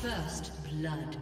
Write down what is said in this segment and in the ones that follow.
First blood.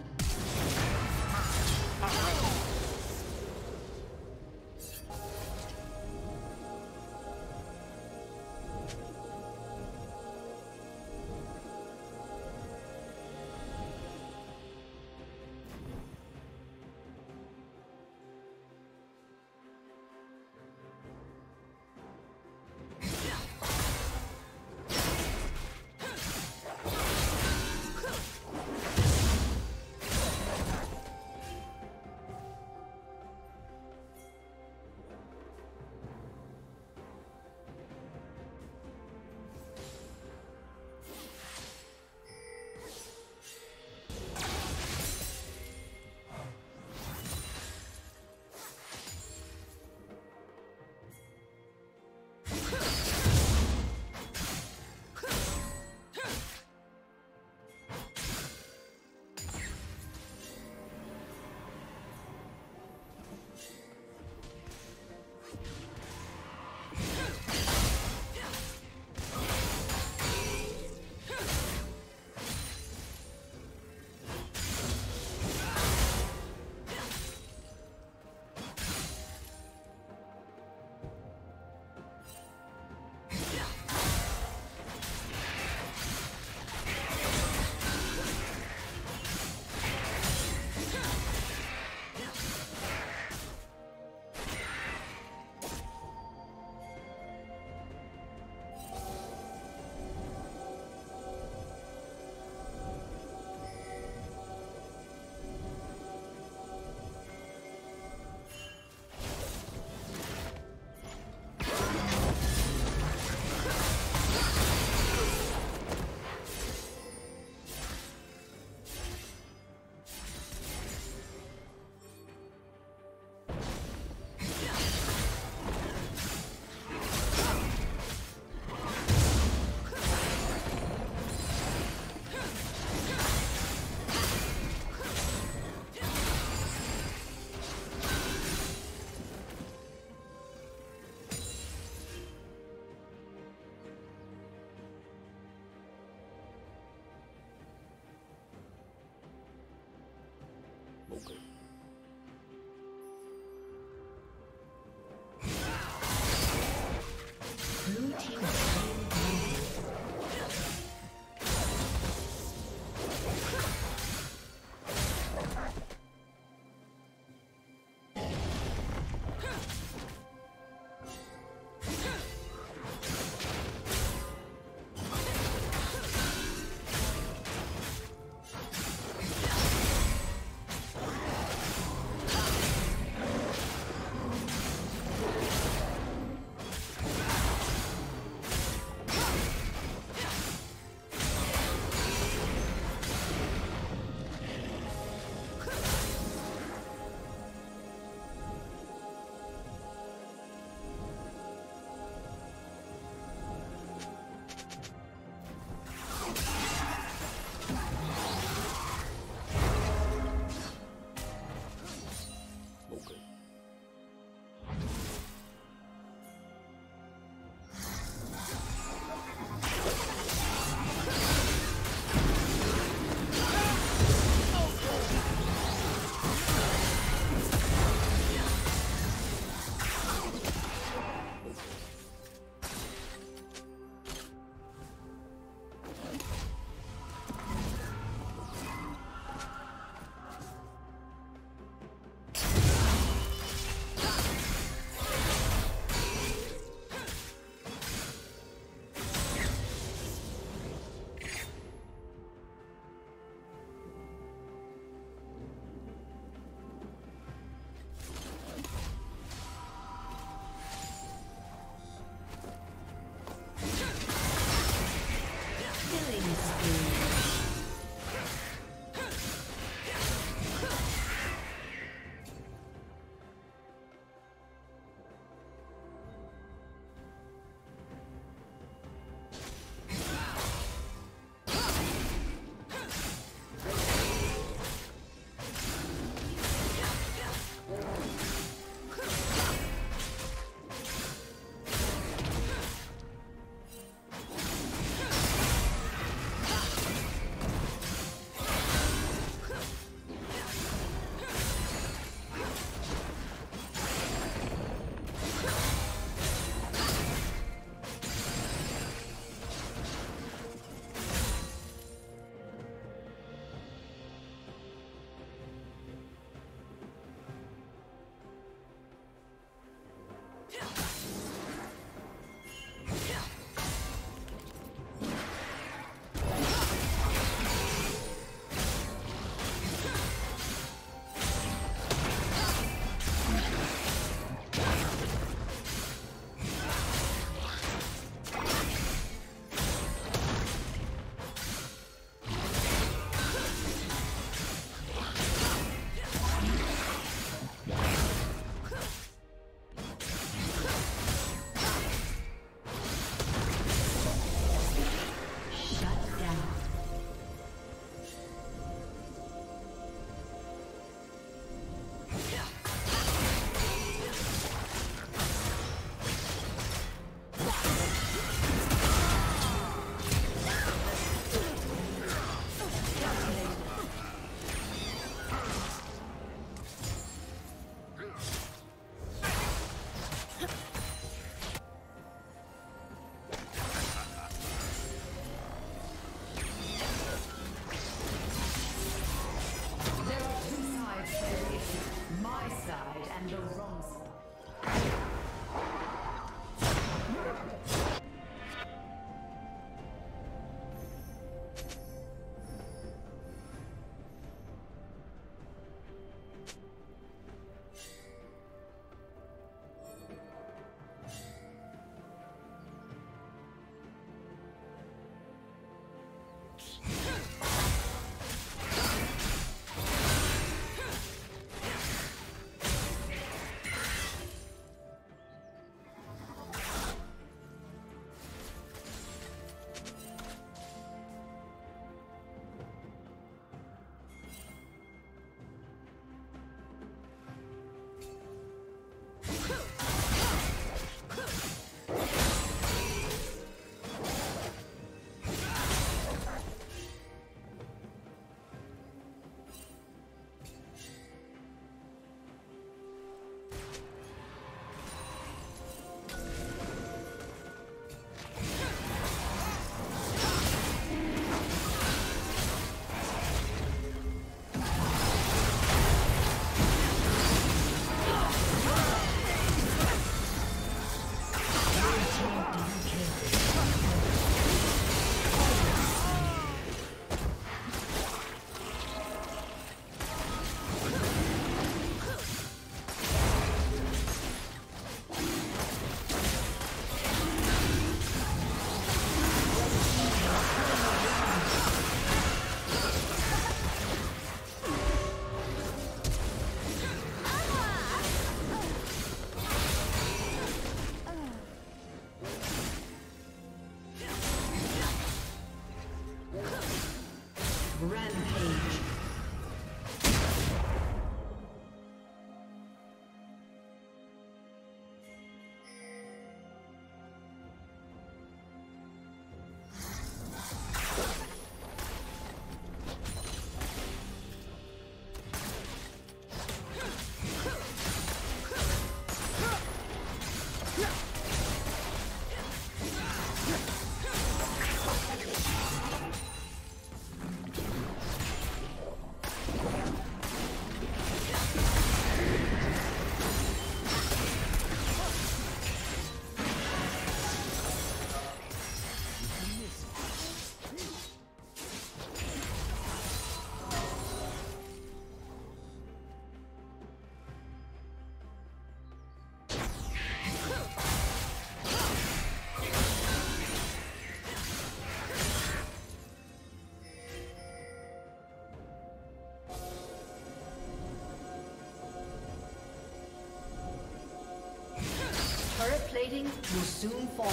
plating will soon fall.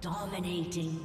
Dominating.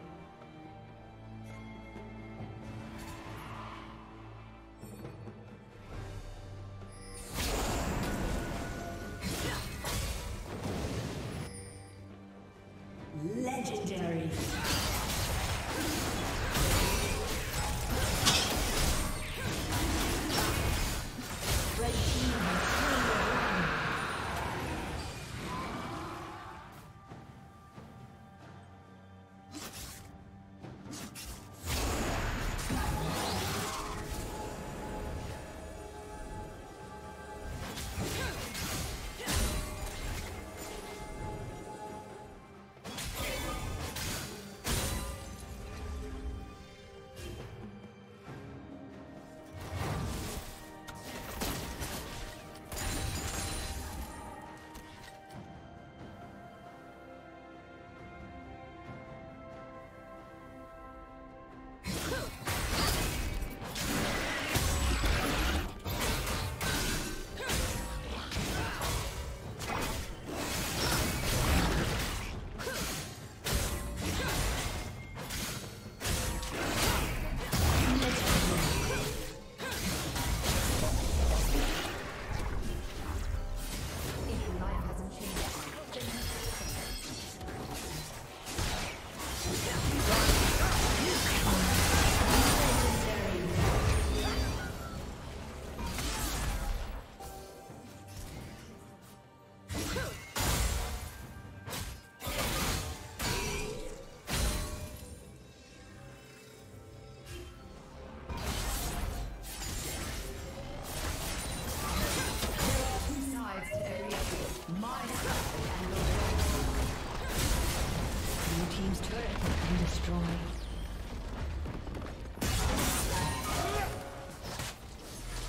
been destroyed.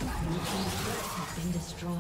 Blue team's turrets have been destroyed.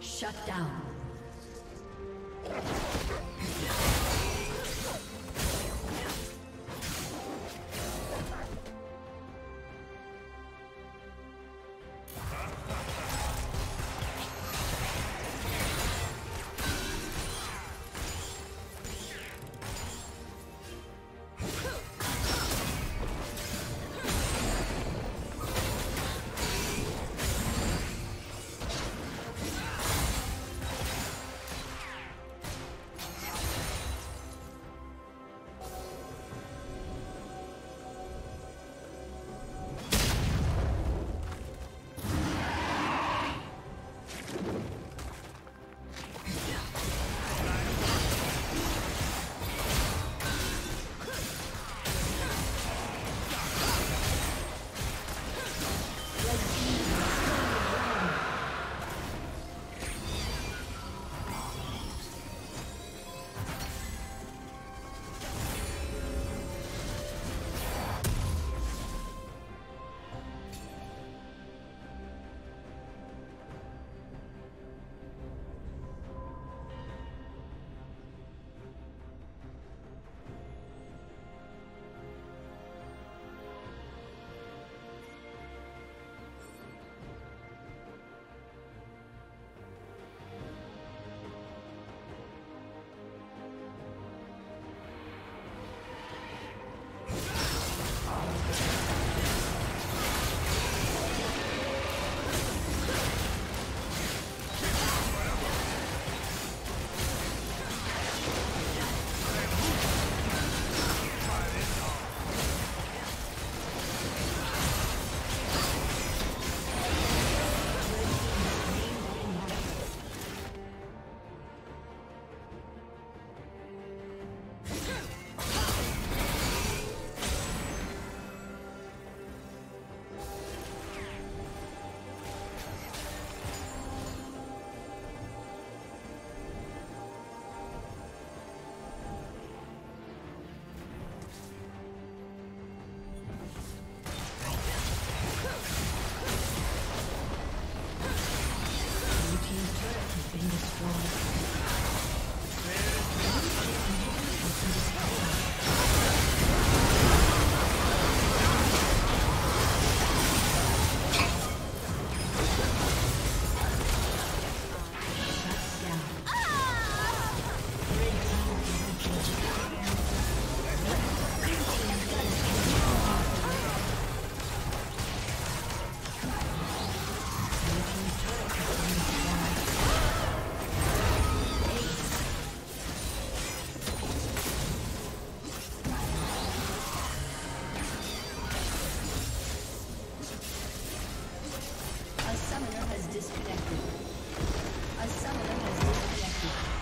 Shut down. disconnected. A summoner has disconnected.